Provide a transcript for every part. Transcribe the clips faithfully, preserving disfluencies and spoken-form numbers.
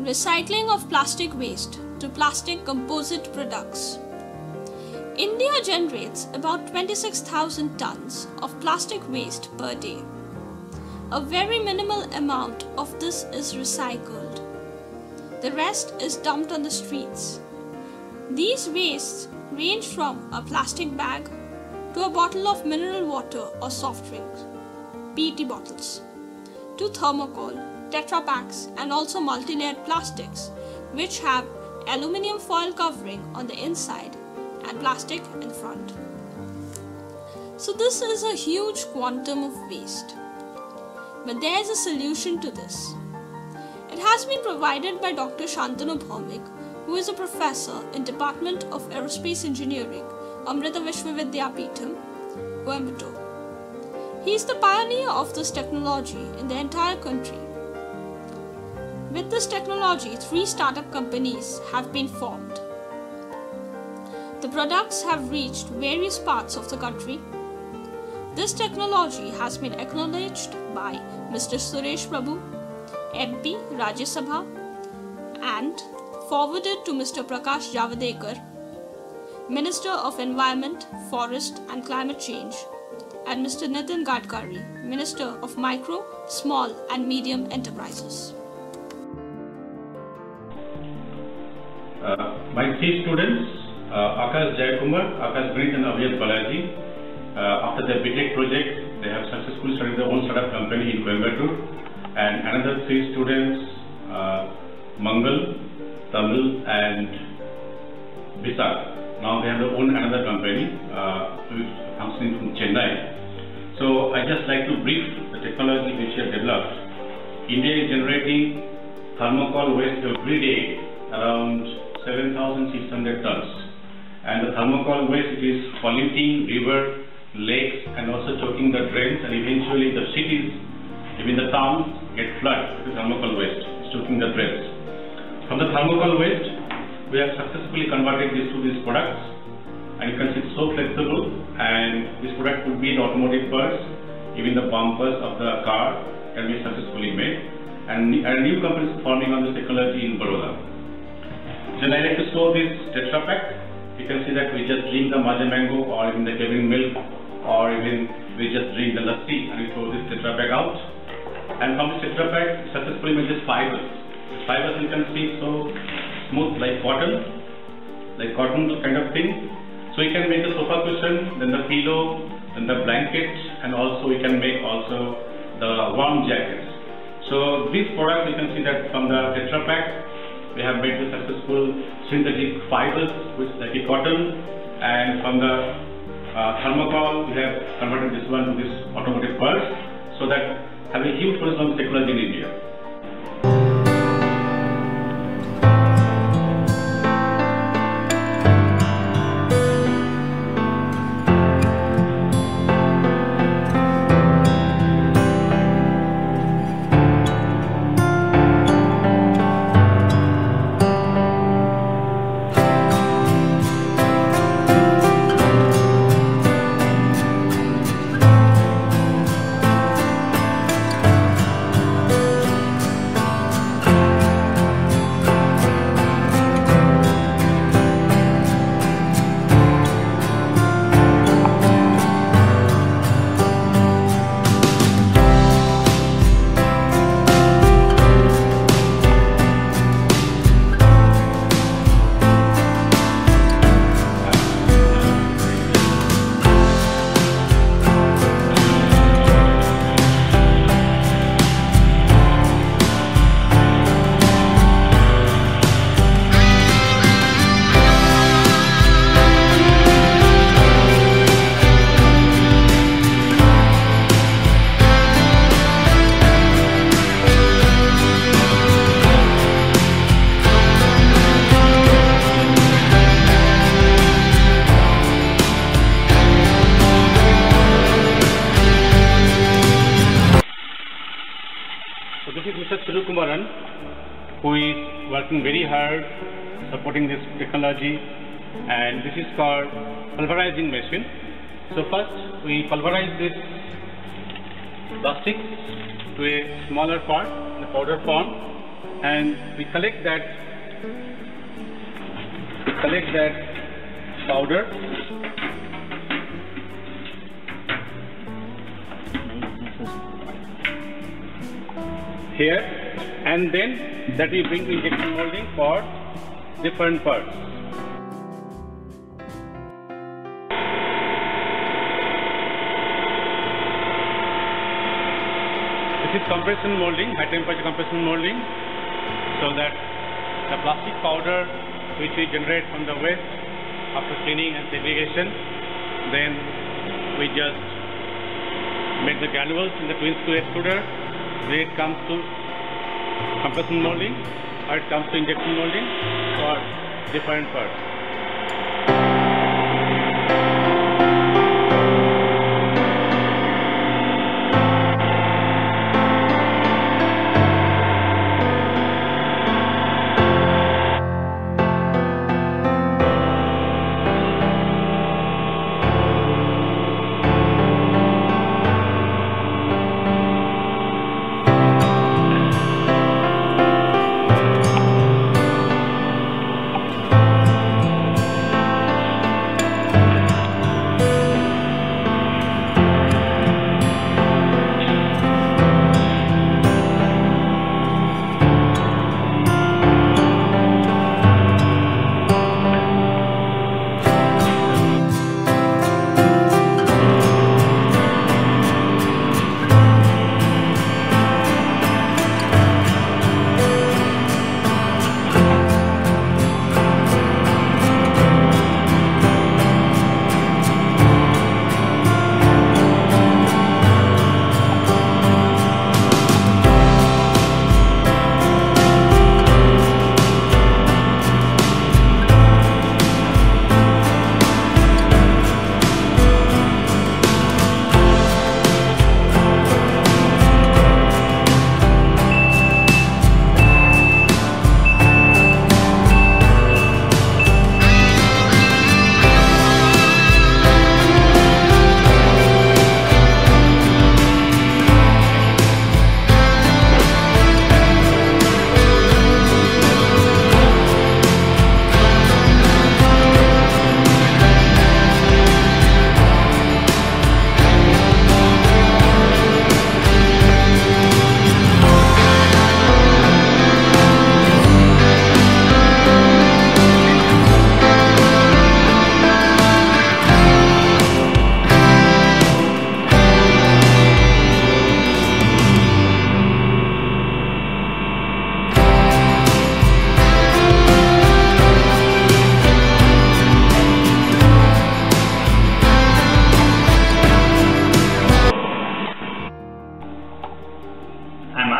Recycling of plastic waste to plastic composite products. India generates about twenty-six thousand tons of plastic waste per day. A very minimal amount of this is recycled. The rest is dumped on the streets. These wastes range from a plastic bag to a bottle of mineral water or soft drinks, P E T bottles, to thermocol, tetra packs and also multi-layered plastics which have aluminium foil covering on the inside and plastic in front. So this is a huge quantum of waste. But there is a solution to this. It has been provided by Doctor Shantanu Bhowmik, who is a professor in Department of Aerospace Engineering, Amrita Vishwa Vidyapeetham, Coimbatore. He is the pioneer of this technology in the entire country. With this technology, three startup companies have been formed. The products have reached various parts of the country. This technology has been acknowledged by Mister Suresh Prabhu, M P, Rajya Sabha, and forwarded to Mister Prakash Javadekar, Minister of Environment, Forest and Climate Change, and Mister Nitin Gadkari, Minister of Micro, Small and Medium Enterprises. Uh, my three students, uh, Akash Jayakumar, Akash Vineeth and Abhihas Balaji, Uh, after their B Tech project, they have successfully started their own startup company in Coimbatore, and another three students, uh, Mangal, Tamil, and Bisa. Now they have their own another company, uh, functioning from Chennai. So I just like to brief the technology which we have developed. India is generating thermocol waste every day around seven thousand six hundred tons, and the thermocol waste is polluting river, lakes and also choking the drains, and eventually the cities, even the towns, get flooded with thermocol waste, choking the drains. From the thermocol waste, we have successfully converted this to these products, and you can see it's so flexible, and this product could be in automotive parts, even the bumpers of the car can be successfully made, and a new company is forming on this technology in Baroda. Then I like to show this Tetra Pak. You can see that we just drink the Maja mango or even the giving milk, or even we just drink the lassi and we throw this Tetra Pak out. And from this Tetra Pak, successfully make this fibers. This fibers you can see so smooth, like cotton, like cotton kind of thing. So you can make the sofa cushion, then the pillow, then the blanket, and also we can make also the warm jackets. So these products you can see that from the Tetra Pak, we have made the successful synthetic fibers which is like a cotton, and from the Uh, thermocol, we have converted this one to this automotive pulse, so that have a huge presence of technology in India. Who is working very hard supporting this technology, and this is called pulverizing machine. So first we pulverize this plastic to a smaller part in the powder form, and we collect that we collect that powder. Here, and then that we bring injection molding for different parts. This is compression molding, high temperature compression molding, so that the plastic powder which we generate from the waste after cleaning and segregation, then we just make the granules in the twin screw extruder. It comes to compression molding or it comes to injection molding for different parts.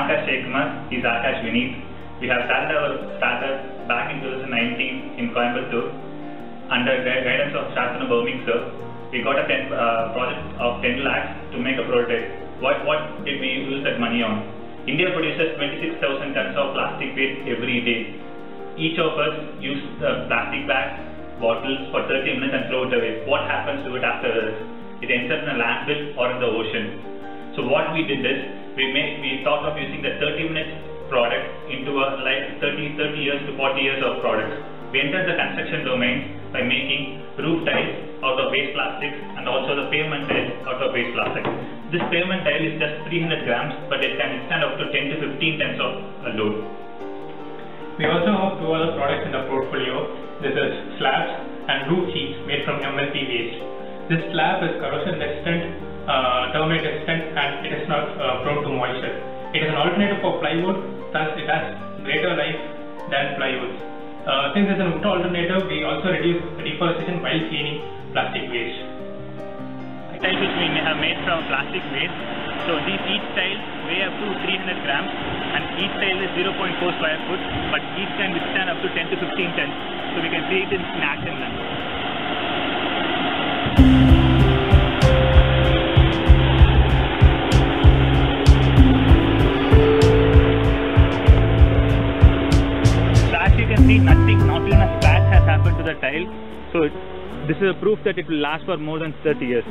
Akash Jayakumar is Akash Vineeth. We have started our startup back in twenty nineteen in Coimbatore under guidance of Shantanu Bhowmik sir. We got a ten, uh, project of ten lakhs to make a prototype. What, what did we use that money on? India produces twenty-six thousand tons of plastic waste every day. Each of us use the plastic bags, bottles for thirty minutes and throw it away. What happens to it after this? It ends up in a landfill or in the ocean. So what we did is, we made, we thought of using the thirty minute product into a like thirty, thirty years to forty years of products. We entered the construction domain by making roof tiles out of waste plastics and also the pavement tiles out of waste plastic. This pavement tile is just three hundred grams, but it can withstand up to ten to fifteen tons of load. We also have two other products in the portfolio. This is slabs and roof sheets made from M L P waste. This slab is corrosion resistant, Uh, termite resistant, and it is not uh, prone to moisture. It is an alternative for plywood, thus it has greater life than plywood. Uh, since it is an wood alternative, we also reduce deforestation while cleaning plastic waste. Tiles which we have made from plastic waste, so these each tile weigh up to three hundred grams and each tile is zero point four square foot, but each can withstand up to ten to fifteen tons, so we can see it in snacks and lunch. Nothing, not even a scratch has happened to the tile, so it, this is a proof that it will last for more than thirty years.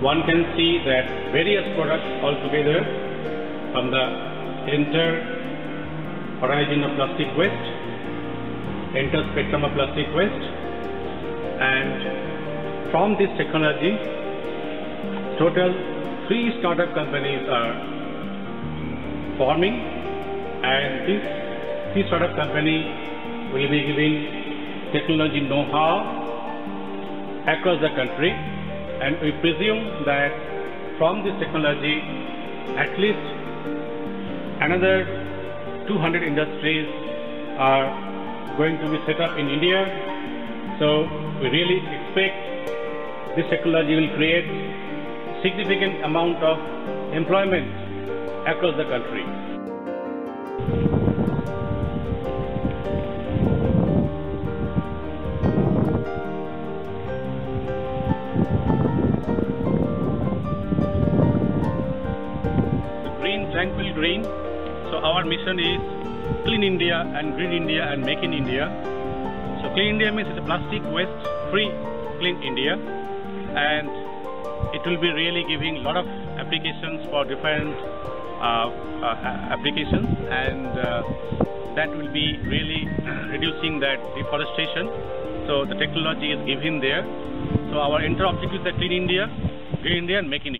one can see that various products altogether from the entire origin of plastic waste, entire spectrum of plastic waste, and from this technology total three startup companies are forming, and this three startup company will be giving technology know-how across the country, and we presume that from this technology at least another two hundred industries are going to be set up in India. So we really expect this technology will create significant amount of employment across the country. Green, tranquil green. So our mission is Clean India and Green India and Make in India. So Clean India means it's a plastic waste free Clean India, and it will be really giving a lot of applications for different uh, uh, applications, and uh, that will be really reducing that deforestation. So the technology is given there. So our entire objective is that Clean India, Green India and Make in India.